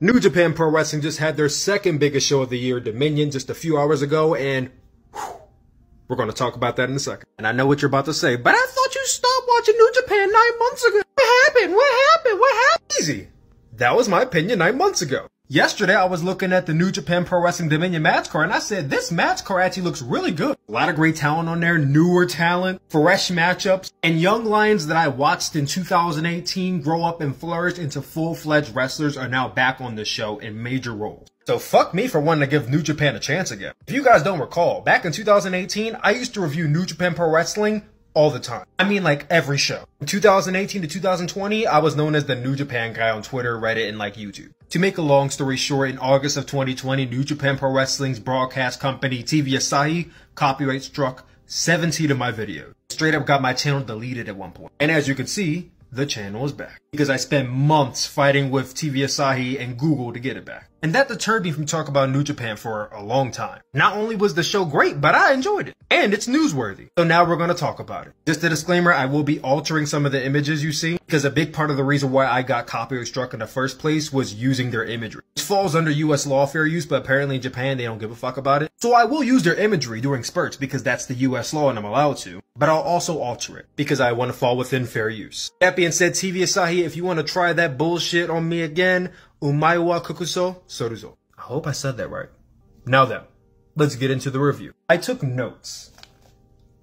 New Japan Pro Wrestling just had their second biggest show of the year, Dominion, just a few hours ago, and whew, we're going to talk about that in a second. And I know what you're about to say, but I thought you stopped watching New Japan 9 months ago. What happened? What happened? What happened? Easy. That was my opinion 9 months ago. Yesterday, I was looking at the New Japan Pro Wrestling Dominion match card, and I said, this match card actually looks really good. A lot of great talent on there, newer talent, fresh matchups, and young lions that I watched in 2018 grow up and flourish into full-fledged wrestlers are now back on this show in major roles. So fuck me for wanting to give New Japan a chance again. If you guys don't recall, back in 2018, I used to review New Japan Pro Wrestling all the time. I mean, like, every show. From 2018 to 2020, I was known as the New Japan guy on Twitter, Reddit, and, like, YouTube. To make a long story short, in August of 2020, New Japan Pro Wrestling's broadcast company, TV Asahi, copyright struck 17 of my videos. Straight up got my channel deleted at one point. And as you can see, the channel is back. Because I spent months fighting with TV Asahi and Google to get it back. And that deterred me from talking about New Japan for a long time. Not only was the show great, but I enjoyed it. And it's newsworthy. So now we're going to talk about it. Just a disclaimer, I will be altering some of the images you see, because a big part of the reason why I got copyright struck in the first place was using their imagery. It falls under US law fair use, but apparently in Japan, they don't give a fuck about it. So I will use their imagery during spurts because that's the US law and I'm allowed to. But I'll also alter it because I want to fall within fair use. That being said, TV Asahi, if you want to try that bullshit on me again, umai wa kukuso soruzo. I hope I said that right. Now then, let's get into the review. I took notes.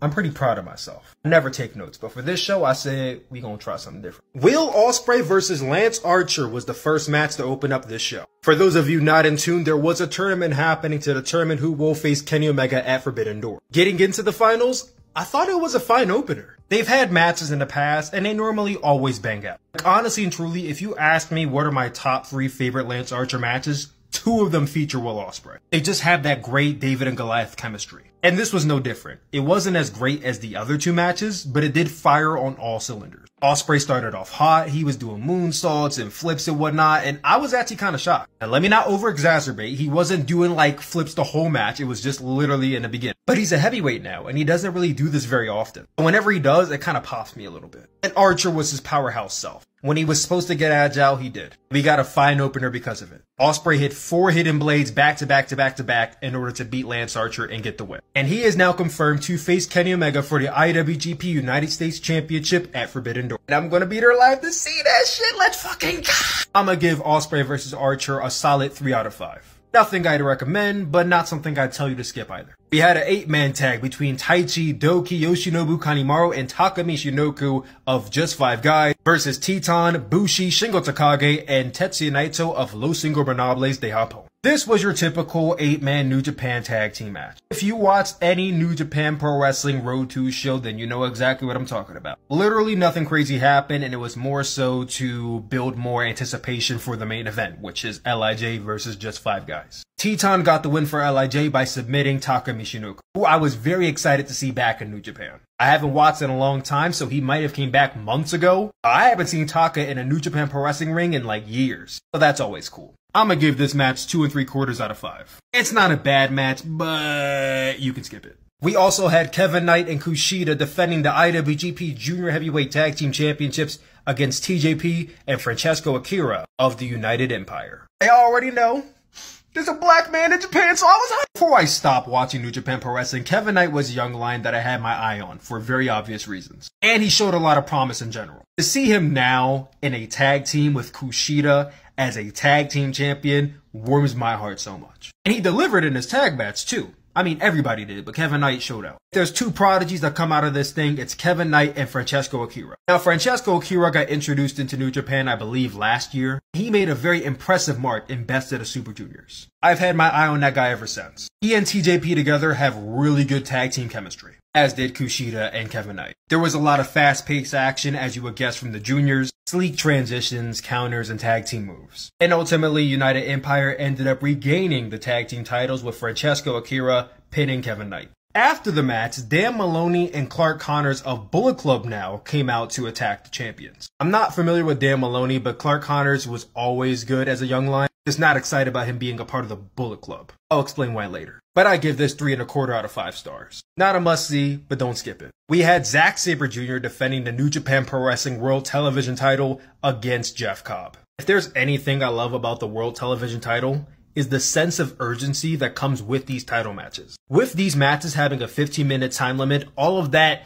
I'm pretty proud of myself. I never take notes, but for this show, I said we gonna try something different. Will Ospreay versus Lance Archer was the first match to open up this show. For those of you not in tune, there was a tournament happening to determine who will face Kenny Omega at Forbidden Door. Getting into the finals, I thought it was a fine opener. They've had matches in the past, and they normally always bang out. Like, honestly and truly, if you ask me what are my top 3 favorite Lance Archer matches, 2 of them feature Will Ospreay. They just have that great David and Goliath chemistry. And this was no different. It wasn't as great as the other 2 matches, but it did fire on all cylinders. Ospreay started off hot, he was doing moonsaults and flips and whatnot, and I was actually kind of shocked. And let me not over-exacerbate, he wasn't doing like flips the whole match, it was just literally in the beginning. But he's a heavyweight now, and he doesn't really do this very often. But whenever he does, it kind of pops me a little bit. And Archer was his powerhouse self. When he was supposed to get agile, he did. We got a fine opener because of it. Ospreay hit 4 hidden blades back to back to back to back in order to beat Lance Archer and get the win. And he is now confirmed to face Kenny Omega for the IWGP United States Championship at Forbidden Door. And I'm gonna be there live to see that shit. Let's fucking go. I'm gonna give Ospreay versus Archer a solid 3 out of 5. Nothing I'd recommend, but not something I'd tell you to skip either. We had an 8-man tag between Taichi, Doki, Yoshinobu Kanemaru, and Takami Shinoku of Just 5 Guys versus Titan, Bushi, Shingo Takagi, and Tetsuya Naito of Los Ingobernables de Japon. This was your typical 8-man New Japan tag team match. If you watched any New Japan Pro Wrestling Road to show, then you know exactly what I'm talking about. Literally nothing crazy happened, and it was more so to build more anticipation for the main event, which is LIJ versus Just 5 Guys. Titan got the win for LIJ by submitting Takami Shinoku, who I was very excited to see back in New Japan. I haven't watched in a long time, so he might have came back months ago. I haven't seen Taka in a New Japan Pro Wrestling ring in like years, so that's always cool. I'm gonna give this match 2 3/4 out of 5. It's not a bad match, but you can skip it. We also had Kevin Knight and Kushida defending the IWGP Junior Heavyweight Tag Team Championships against TJP and Francesco Akira of the United Empire. I already know. There's a black man in Japan, so I was hyped. Before I stopped watching New Japan Pro Wrestling, Kevin Knight was a young lion that I had my eye on for very obvious reasons. And he showed a lot of promise in general. To see him now in a tag team with Kushida as a tag team champion warms my heart so much. And he delivered in his tag match too. I mean, everybody did, but Kevin Knight showed out. There's 2 prodigies that come out of this thing. It's Kevin Knight and Francesco Akira. Now, Francesco Akira got introduced into New Japan, I believe, last year. He made a very impressive mark in Best of the Super Juniors. I've had my eye on that guy ever since. He and TJP together have really good tag team chemistry, as did Kushida and Kevin Knight. There was a lot of fast-paced action, as you would guess from the juniors. Sleek transitions, counters, and tag team moves. And ultimately, United Empire ended up regaining the tag team titles with Francesco Akira pinning Kevin Knight. After the match, Dan Maloney and Clark Connors of Bullet Club now came out to attack the champions. I'm not familiar with Dan Maloney, but Clark Connors was always good as a young lion. Just not excited about him being a part of the Bullet Club. I'll explain why later. But I give this 3 1/4 out of 5 stars. Not a must-see, but don't skip it. We had Zack Sabre Jr. defending the New Japan Pro Wrestling World Television title against Jeff Cobb. If there's anything I love about the World Television title, is the sense of urgency that comes with these title matches. With these matches having a 15-minute time limit, all of that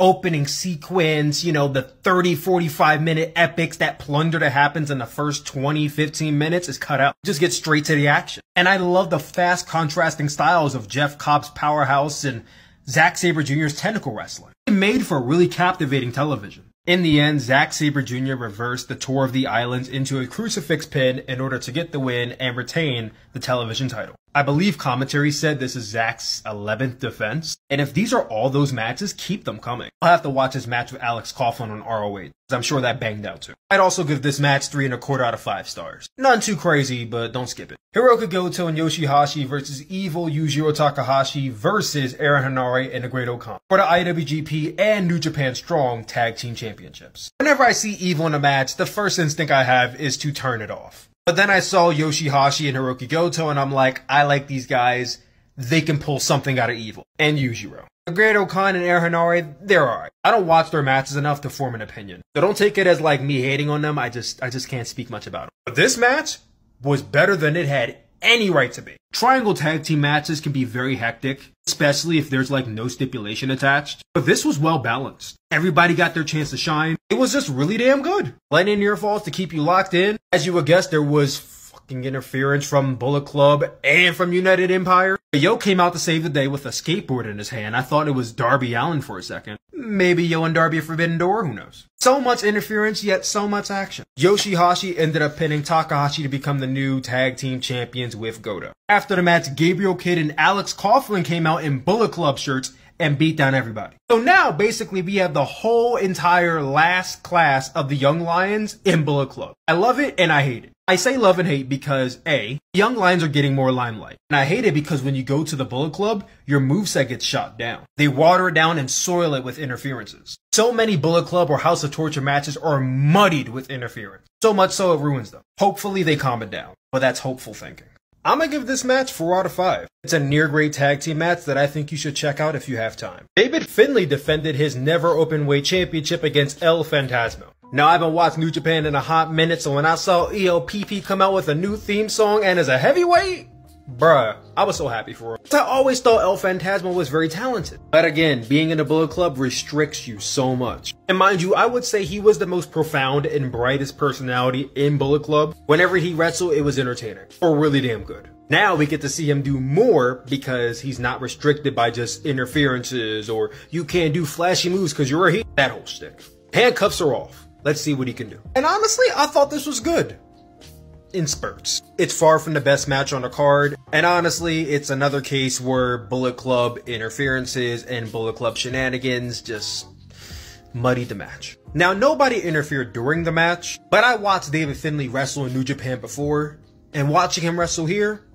opening sequence, you know, the 30, 45-minute epics, that plunder that happens in the first 20, 15 minutes is cut out. Just get straight to the action. And I love the fast contrasting styles of Jeff Cobb's powerhouse and Zack Sabre Jr.'s technical wrestling. It made for really captivating television. In the end, Zack Sabre Jr. reversed the Tour of the Islands into a crucifix pin in order to get the win and retain the television title. I believe commentary said this is Zack's 11th defense, and if these are all those matches, keep them coming. I'll have to watch this match with Alex Coughlin on ROH. I'm sure that banged out too. I'd also give this match 3¼ out of 5 stars. None too crazy, but don't skip it. Hirooki Goto and Yoshihashi versus Evil Yujiro Takahashi versus Aaron Hanare and the Great O'Connor for the IWGP and New Japan Strong Tag Team Championships. Whenever I see Evil in a match, the first instinct I have is to turn it off. But then I saw Yoshihashi and Hirooki Goto and I'm like, I like these guys. They can pull something out of Evil and Yujiro. The Great O'Connor and Aaron Hanare, they're alright. I don't watch their matches enough to form an opinion, so don't take it as like me hating on them. I just can't speak much about them. But this match was better than it had any right to be. Triangle tag team matches can be very hectic, especially if there's like no stipulation attached. But this was well balanced. Everybody got their chance to shine. It was just really damn good. Lightning nearfalls to keep you locked in. As you would guess, there was fucking interference from Bullet Club and from United Empire. But Yo came out to save the day with a skateboard in his hand. I thought it was Darby Allin for a second. Maybe Yo and Darby at Forbidden Door, who knows? So much interference, yet so much action. Yoshihashi ended up pinning Takahashi to become the new tag team champions with Goto. After the match, Gabriel Kidd and Alex Coughlin came out in Bullet Club shirts and beat down everybody. So now, basically, we have the whole entire last class of the Young Lions in Bullet Club. I love it and I hate it. I say love and hate because A, Young Lions are getting more limelight. And I hate it because when you go to the Bullet Club, your moveset gets shot down. They water it down and soil it with interferences. So many Bullet Club or House of Torture matches are muddied with interference. So much so it ruins them. Hopefully they calm it down. But that's hopeful thinking. I'm gonna give this match 4 out of 5. It's a near-great tag team match that I think you should check out if you have time. David Finlay defended his never openweight championship against El Phantasmo. Now, I haven't watched New Japan in a hot minute, so when I saw ELPP come out with a new theme song and as a heavyweight, bruh, I was so happy for him. I always thought El Phantasmo was very talented. But again, being in the Bullet Club restricts you so much. And mind you, I would say he was the most profound and brightest personality in Bullet Club. Whenever he wrestled, it was entertaining. Or really damn good. Now we get to see him do more because he's not restricted by just interferences or you can't do flashy moves because you're a heel. That whole shtick. Handcuffs are off. Let's see what he can do. And honestly, I thought this was good. In spurts. It's far from the best match on the card, and honestly, it's another case where Bullet Club interferences and Bullet Club shenanigans just muddied the match. Now, nobody interfered during the match, but I watched David Finlay wrestle in New Japan before, and watching him wrestle here,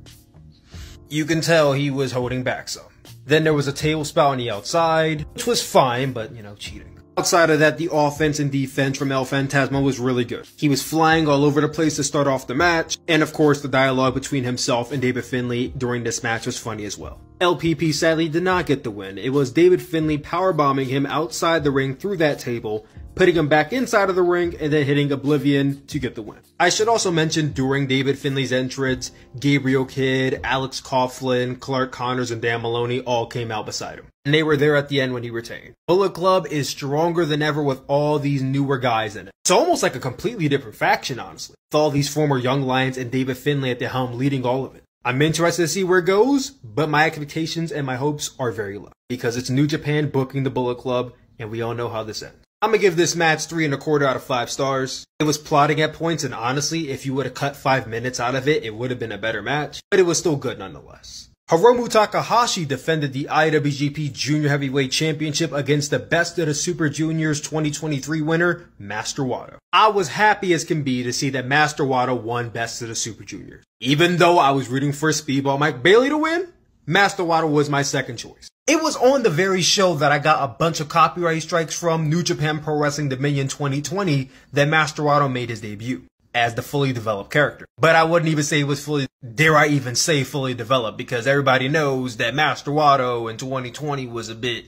you can tell he was holding back some. Then there was a table spout on the outside, which was fine, but, you know, cheating. Outside of that, the offense and defense from El Phantasmo was really good. He was flying all over the place to start off the match, and of course the dialogue between himself and David Finlay during this match was funny as well. LPP sadly did not get the win. It was David Finlay powerbombing him outside the ring through that table, putting him back inside of the ring, and then hitting Oblivion to get the win. I should also mention during David Finlay's entrance, Gabriel Kidd, Alex Coughlin, Clark Connors, and Dan Maloney all came out beside him. And they were there at the end when he retained. Bullet Club is stronger than ever with all these newer guys in it. It's almost like a completely different faction, honestly, with all these former Young Lions and David Finlay at the helm leading all of it. I'm interested to see where it goes, but my expectations and my hopes are very low because it's New Japan booking the Bullet Club, and we all know how this ends. I'm gonna give this match 3¼ out of 5 stars. It was plotting at points, and honestly, if you would have cut 5 minutes out of it, it would have been a better match, but it was still good nonetheless. Hiromu Takahashi defended the IWGP Junior Heavyweight Championship against the Best of the Super Juniors 2023 winner, Master Wato. I was happy as can be to see that Master Wato won Best of the Super Juniors. Even though I was rooting for Speedball Mike Bailey to win, Master Wato was my second choice. It was on the very show that I got a bunch of copyright strikes from New Japan Pro Wrestling Dominion 2020 that Master Wato made his debut as the fully developed character. But I wouldn't even say it was fully, dare I even say fully developed, because everybody knows that Master Wato in 2020 was a bit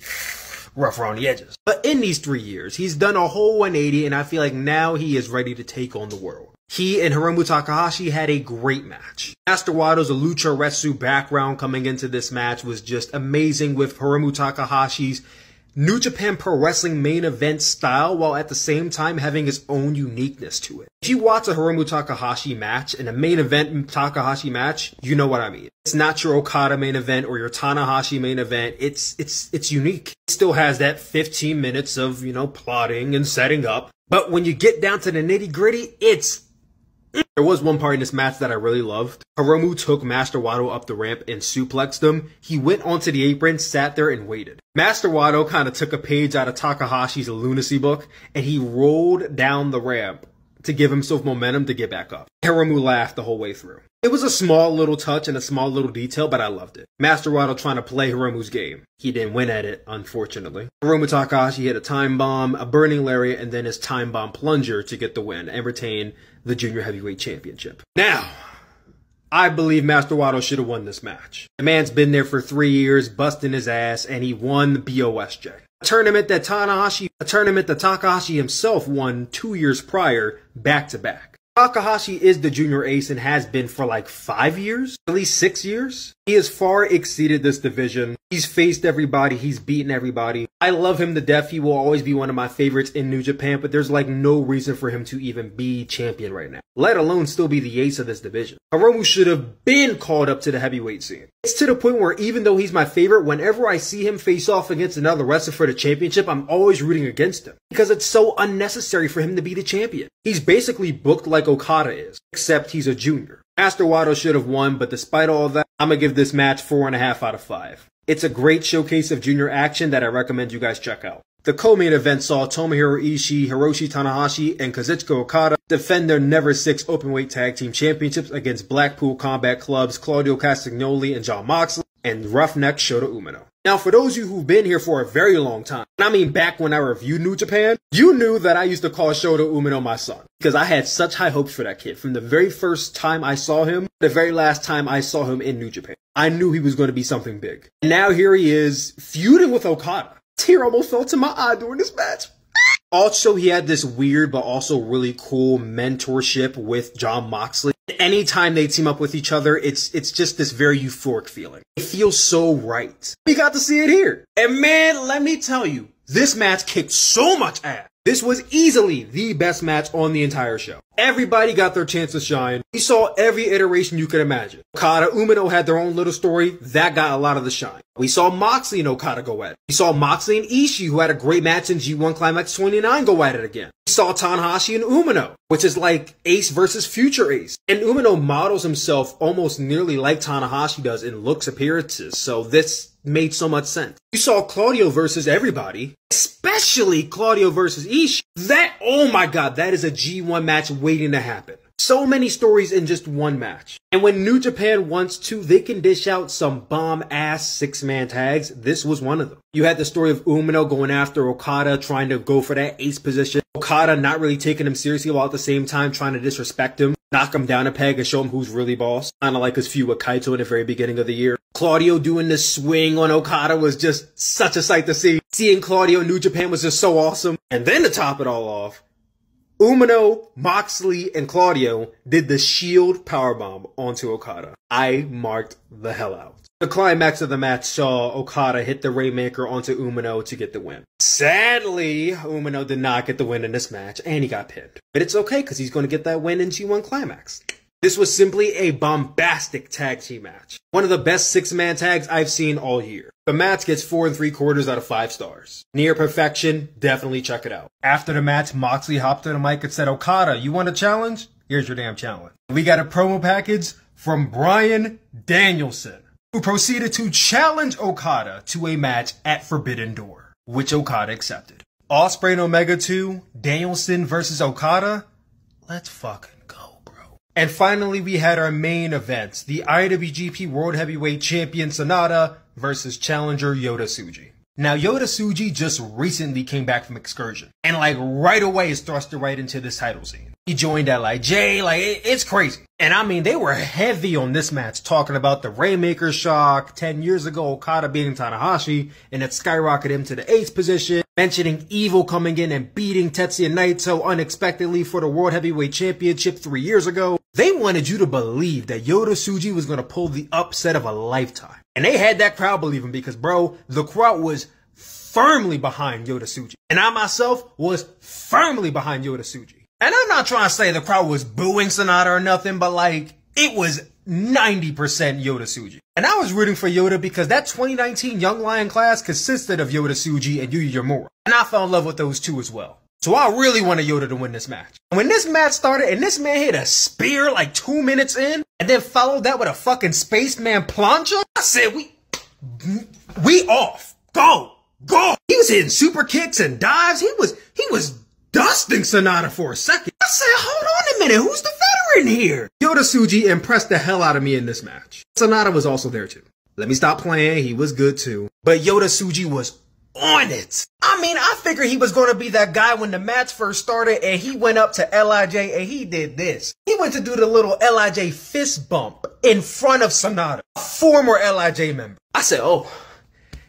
rough around the edges. But in these 3 years, he's done a whole 180, and I feel like now he is ready to take on the world. He and Hiromu Takahashi had a great match. Master Wato's Lucha Retsu background coming into this match was just amazing, with Hiromu Takahashi's New Japan Pro Wrestling main event style, while at the same time having his own uniqueness to it. If you watch a Hiromu Takahashi match and a main event Takahashi match, you know what I mean. It's not your Okada main event or your Tanahashi main event. It's unique. It still has that 15 minutes of, you know, plotting and setting up. But when you get down to the nitty gritty, it's... There was one part in this match that I really loved. Hiromu took Master Wato up the ramp and suplexed him. He went onto the apron, sat there, and waited. Master Wato kind of took a page out of Takahashi's lunacy book, and he rolled down the ramp to give himself momentum to get back up. Hiromu laughed the whole way through. It was a small little touch and a small little detail, but I loved it. Master Wato trying to play Hiromu's game. He didn't win at it, unfortunately. Hiromu Takahashi hit a time bomb, a burning lariat, and then his time bomb plunger to get the win and retain the Junior Heavyweight Championship. Now, I believe Master Wato should have won this match. The man's been there for 3 years, busting his ass, and he won the BOSJ. A tournament that Takahashi himself won 2 years prior, back-to-back. Takahashi is the junior ace and has been for like 5 years, at least 6 years. He has far exceeded this division. He's faced everybody. He's beaten everybody. I love him to death. He will always be one of my favorites in New Japan, but there's like no reason for him to even be champion right now, let alone still be the ace of this division. Hiromu should have been called up to the heavyweight scene. It's to the point where even though he's my favorite, whenever I see him face off against another wrestler for the championship, I'm always rooting against him because it's so unnecessary for him to be the champion. He's basically booked like Okada is, except he's a junior. Master Wato should have won, but despite all that, I'm gonna give this match 4.5 out of 5. It's a great showcase of junior action that I recommend you guys check out. The co-main event saw Tomohiro Ishii, Hiroshi Tanahashi, and Kazuchika Okada defend their never-six openweight tag team championships against Blackpool Combat Club's Claudio Castagnoli and John Moxley, and Roughneck Shota Umino. Now, for those of you who've been here for a very long time, and I mean back when I reviewed New Japan, you knew that I used to call Shota Umino my son, because I had such high hopes for that kid from the very first time I saw him, the very last time I saw him in New Japan. I knew he was going to be something big. And now here he is, feuding with Okada. Tear almost fell to my eye during this match. Also, he had this weird but also really cool mentorship with John Moxley. Anytime they team up with each other, it's just this very euphoric feeling. It feels so right. We got to see it here. And man, let me tell you, this match kicked so much ass. This was easily the best match on the entire show. Everybody got their chance to shine. You saw every iteration you could imagine. Okada, Umino had their own little story. That got a lot of the shine. We saw Moxley and Okada go at it. We saw Moxley and Ishii, who had a great match in G1 Climax 29, go at it again. We saw Tanahashi and Umino, which is like Ace versus Future Ace. And Umino models himself almost nearly like Tanahashi does in looks, appearances, so this made so much sense. You saw Claudio versus everybody, especially Claudio versus Ishii. That, oh my god, that is a G1 match waiting to happen. So many stories in just one match. And when New Japan wants to, they can dish out some bomb-ass six-man tags. This was one of them. You had the story of Umino going after Okada, trying to go for that ace position. Okada not really taking him seriously while at the same time trying to disrespect him, knock him down a peg and show him who's really boss. Kind of like his feud with Kaito in the very beginning of the year. Claudio doing the swing on Okada was just such a sight to see. Seeing Claudio in New Japan was just so awesome. And then to top it all off, Umino, Moxley, and Claudio did the shield powerbomb onto Okada. I marked the hell out. The climax of the match saw Okada hit the Rainmaker onto Umino to get the win. Sadly, Umino did not get the win in this match, and he got pinned. But it's okay, because he's going to get that win in G1 Climax. This was simply a bombastic tag team match. One of the best six-man tags I've seen all year. The match gets 4.75 out of 5 stars. Near perfection, definitely check it out. After the match, Moxley hopped on the mic and said, Okada, you want a challenge? Here's your damn challenge. We got a promo package from Brian Danielson, who proceeded to challenge Okada to a match at Forbidden Door, which Okada accepted. Ospreay and Omega 2, Danielson versus Okada. Let's fucking... And finally, we had our main events, the IWGP World Heavyweight Champion SANADA versus challenger Yota Tsuji. Now, Yota Tsuji just recently came back from excursion, and like right away is thrusted right into this title scene. He joined LIJ, like it's crazy. And I mean, they were heavy on this match, talking about the Rainmaker shock, 10 years ago Okada beating Tanahashi, and it skyrocketed him to the 8th position. mentioning Evil coming in and beating Tetsuya Naito unexpectedly for the World Heavyweight Championship 3 years ago. They wanted you to believe that Yota Tsuji was going to pull the upset of a lifetime. And they had that crowd believing because, bro, the crowd was firmly behind Yota Tsuji. And I myself was firmly behind Yota Tsuji. And I'm not trying to say the crowd was booing SANADA or nothing, but like, it was 90% Yota Tsuji. And I was rooting for Yota because that 2019 Young Lion class consisted of Yota Tsuji and Yuya Uemura. And I fell in love with those two as well. So I really wanted Yota to win this match. And when this match started and this man hit a spear like 2 minutes in and then followed that with a fucking spaceman plancha, I said, we off. Go. Go. He was hitting super kicks and dives. He was dusting SANADA for a second. I said, hold on a minute. Who's the veteran here? Yota Tsuji impressed the hell out of me in this match. SANADA was also there too. Let me stop playing. He was good too. But Yota Tsuji was on it. I mean, I figured he was going to be that guy when the match first started and he went up to LIJ and he did this. He went to do the little LIJ fist bump in front of SANADA, a former LIJ member. I said, oh,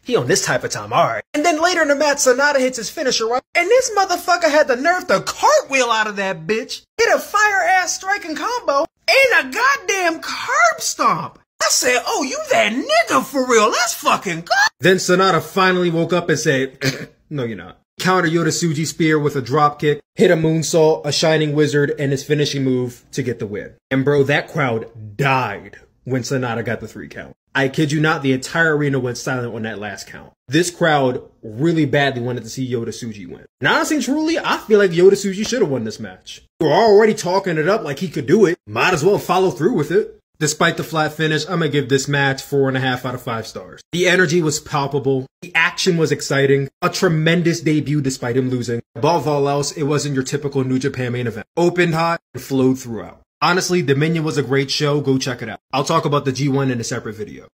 he on this type of time, all right. And then later in the match, SANADA hits his finisher, right? And this motherfucker had the nerve to cartwheel out of that bitch, hit a fire-ass striking combo, and a goddamn curb stomp. I said, oh, you that nigga for real. Let's fucking go. Then SANADA finally woke up and said, no, you're not. Counter Yota Tsuji spear with a dropkick, hit a moonsault, a shining wizard, and his finishing move to get the win. And bro, that crowd died when SANADA got the 3 count. I kid you not, the entire arena went silent on that last count. This crowd really badly wanted to see Yota Tsuji win. And honestly, truly, I feel like Yota Tsuji should have won this match. We were already talking it up like he could do it. Might as well follow through with it. Despite the flat finish, I'm gonna give this match 4.5 out of 5 stars. The energy was palpable. The action was exciting. A tremendous debut despite him losing. Above all else, it wasn't your typical New Japan main event. Opened hot and flowed throughout. Honestly, Dominion was a great show. Go check it out. I'll talk about the G1 in a separate video.